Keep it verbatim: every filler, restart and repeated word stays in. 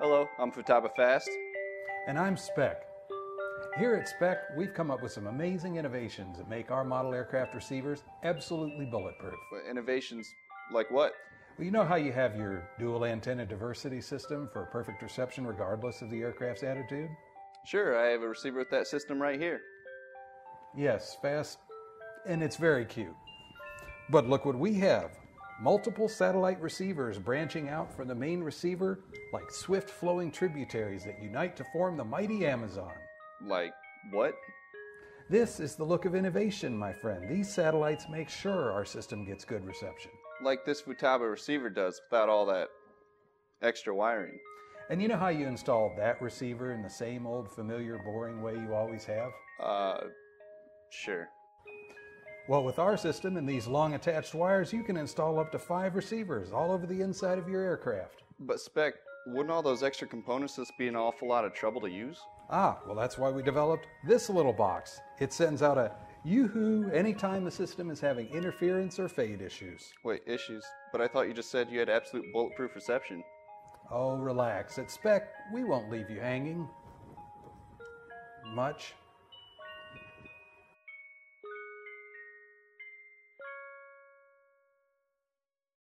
Hello, I'm Futaba FASST. And I'm Speck. Here at Speck, we've come up with some amazing innovations that make our model aircraft receivers absolutely bulletproof. Innovations like what? Well, you know how you have your dual antenna diversity system for perfect reception regardless of the aircraft's attitude? Sure, I have a receiver with that system right here. Yes, FASST, and it's very cute. But look what we have. Multiple satellite receivers branching out from the main receiver like swift flowing tributaries that unite to form the mighty Amazon. Like what? This is the look of innovation, my friend. These satellites make sure our system gets good reception. Like this Futaba receiver does without all that extra wiring. And you know how you installed that receiver in the same old familiar boring way you always have? Uh, sure. Well, with our system and these long attached wires, you can install up to five receivers all over the inside of your aircraft. But Speck, wouldn't all those extra components just be an awful lot of trouble to use? Ah, well that's why we developed this little box. It sends out a yoo-hoo anytime the system is having interference or fade issues. Wait, issues? But I thought you just said you had absolute bulletproof reception. Oh, relax. At Speck, we won't leave you hanging. Much.